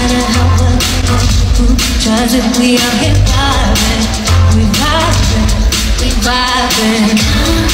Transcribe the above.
matter how well who does it, we are here vibing, we vibing, we vibing.